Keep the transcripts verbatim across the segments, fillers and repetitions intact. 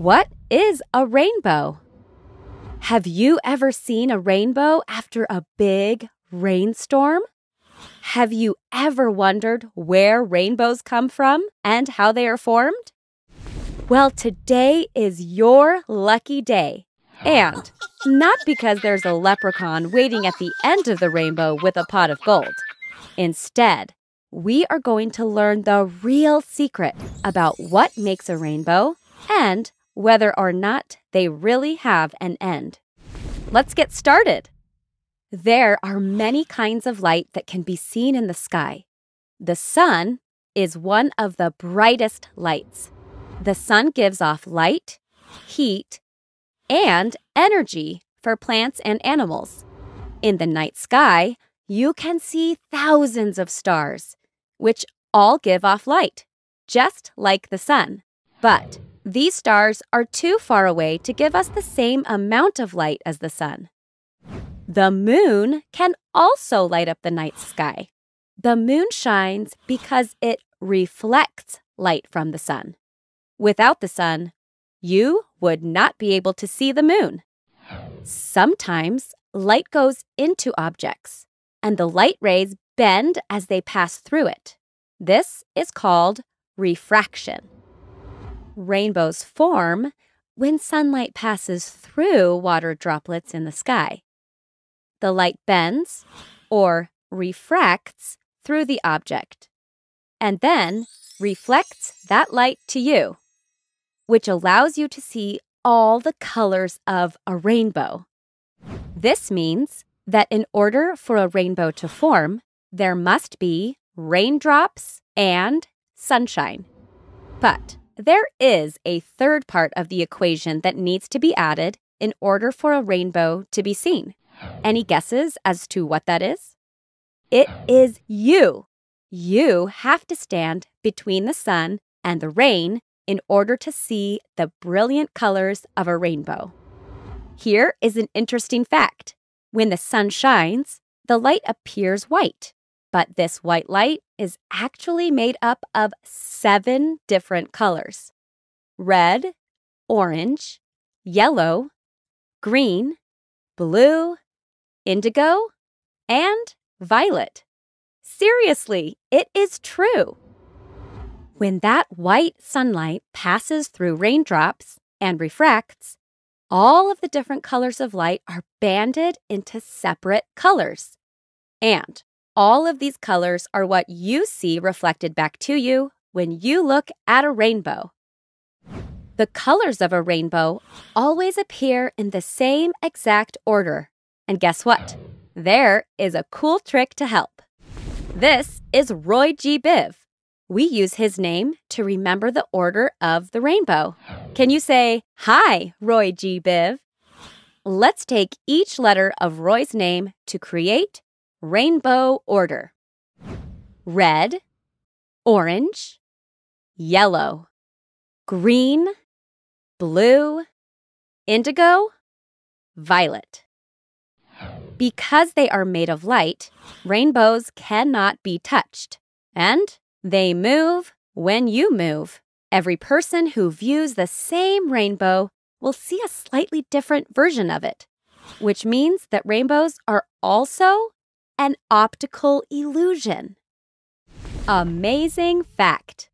What is a rainbow? Have you ever seen a rainbow after a big rainstorm? Have you ever wondered where rainbows come from and how they are formed? Well, today is your lucky day. And not because there's a leprechaun waiting at the end of the rainbow with a pot of gold. Instead, we are going to learn the real secret about what makes a rainbow and whether or not they really have an end. Let's get started. There are many kinds of light that can be seen in the sky. The sun is one of the brightest lights. The sun gives off light, heat, and energy for plants and animals. In the night sky, you can see thousands of stars, which all give off light, just like the sun. But these stars are too far away to give us the same amount of light as the sun. The moon can also light up the night sky. The moon shines because it reflects light from the sun. Without the sun, you would not be able to see the moon. Sometimes light goes into objects, and the light rays bend as they pass through it. This is called refraction. Rainbows form when sunlight passes through water droplets in the sky. The light bends, or refracts, through the object, and then reflects that light to you, which allows you to see all the colors of a rainbow. This means that in order for a rainbow to form, there must be raindrops and sunshine. But there is a third part of the equation that needs to be added in order for a rainbow to be seen. Any guesses as to what that is? It is you. You have to stand between the sun and the rain in order to see the brilliant colors of a rainbow. Here is an interesting fact. When the sun shines, the light appears white, but this white light is actually made up of seven different colors: red, orange, yellow, green, blue, indigo, and violet. Seriously, it is true. When that white sunlight passes through raindrops and refracts, all of the different colors of light are banded into separate colors. And all of these colors are what you see reflected back to you when you look at a rainbow. The colors of a rainbow always appear in the same exact order. And guess what? There is a cool trick to help. This is Roy G. Biv. We use his name to remember the order of the rainbow. Can you say, "Hi, Roy G. Biv"? Let's take each letter of Roy's name to create rainbow order. Red, orange, yellow, green, blue, indigo, violet. Because they are made of light, rainbows cannot be touched, and they move when you move. Every person who views the same rainbow will see a slightly different version of it, which means that rainbows are also an optical illusion. Amazing fact!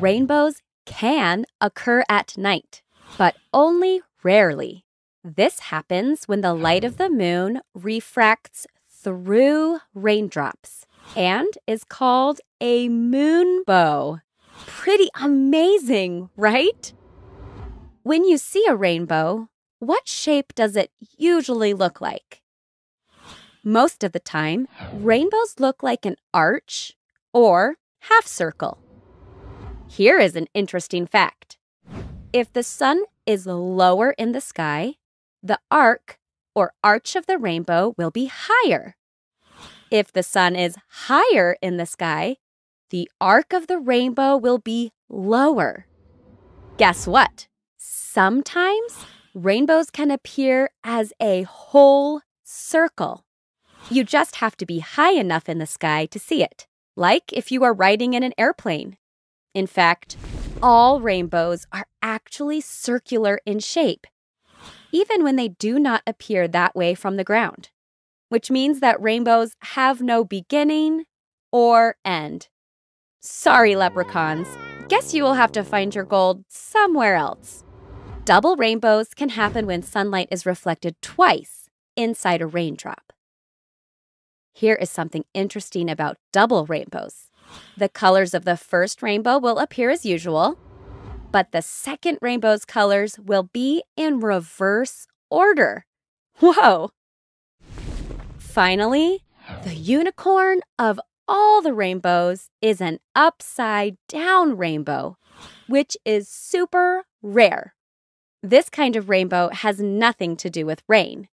Rainbows can occur at night, but only rarely. This happens when the light of the moon refracts through raindrops and is called a moonbow. Pretty amazing, right? When you see a rainbow, what shape does it usually look like? Most of the time, rainbows look like an arch or half circle. Here is an interesting fact. If the sun is lower in the sky, the arc or arch of the rainbow will be higher. If the sun is higher in the sky, the arc of the rainbow will be lower. Guess what? Sometimes rainbows can appear as a whole circle. You just have to be high enough in the sky to see it, like if you are riding in an airplane. In fact, all rainbows are actually circular in shape, even when they do not appear that way from the ground, which means that rainbows have no beginning or end. Sorry, leprechauns. Guess you will have to find your gold somewhere else. Double rainbows can happen when sunlight is reflected twice inside a raindrop. Here is something interesting about double rainbows. The colors of the first rainbow will appear as usual, but the second rainbow's colors will be in reverse order. Whoa! Finally, the unicorn of all the rainbows is an upside-down rainbow, which is super rare. This kind of rainbow has nothing to do with rain.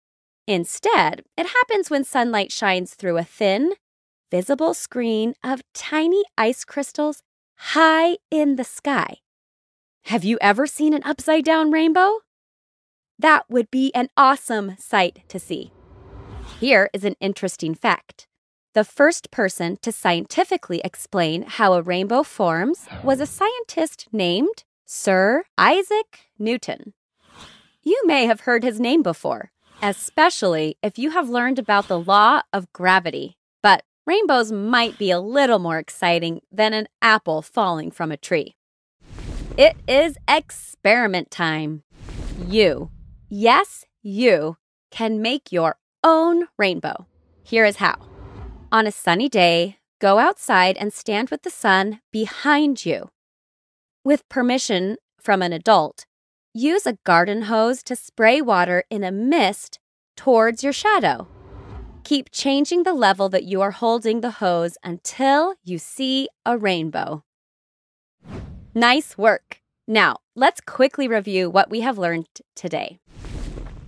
Instead, it happens when sunlight shines through a thin, visible screen of tiny ice crystals high in the sky. Have you ever seen an upside-down rainbow? That would be an awesome sight to see. Here is an interesting fact. The first person to scientifically explain how a rainbow forms was a scientist named Sir Isaac Newton. You may have heard his name before, especially if you have learned about the law of gravity. But rainbows might be a little more exciting than an apple falling from a tree. It is experiment time. You, yes, you, can make your own rainbow. Here is how. On a sunny day, go outside and stand with the sun behind you. With permission from an adult, use a garden hose to spray water in a mist towards your shadow. Keep changing the level that you are holding the hose until you see a rainbow. Nice work! Now, let's quickly review what we have learned today.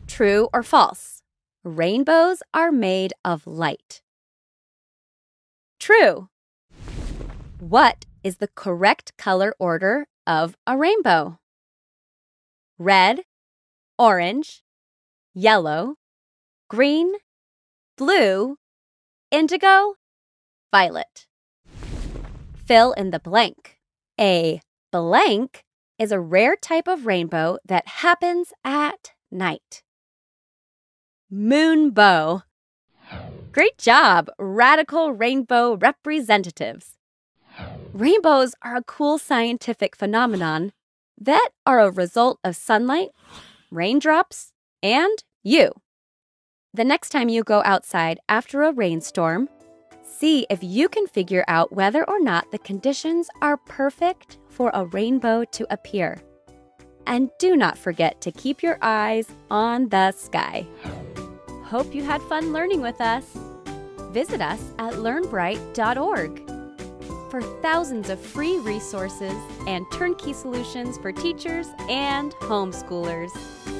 True or false? Rainbows are made of light. True. What is the correct color order of a rainbow? Red, orange, yellow, green, blue, indigo, violet. Fill in the blank. A blank is a rare type of rainbow that happens at night. Moonbow. Great job, radical rainbow representatives. Rainbows are a cool scientific phenomenon that are a result of sunlight, raindrops, and you. The next time you go outside after a rainstorm, see if you can figure out whether or not the conditions are perfect for a rainbow to appear. And do not forget to keep your eyes on the sky. Hope you had fun learning with us. Visit us at learn bright dot org for thousands of free resources and turnkey solutions for teachers and homeschoolers.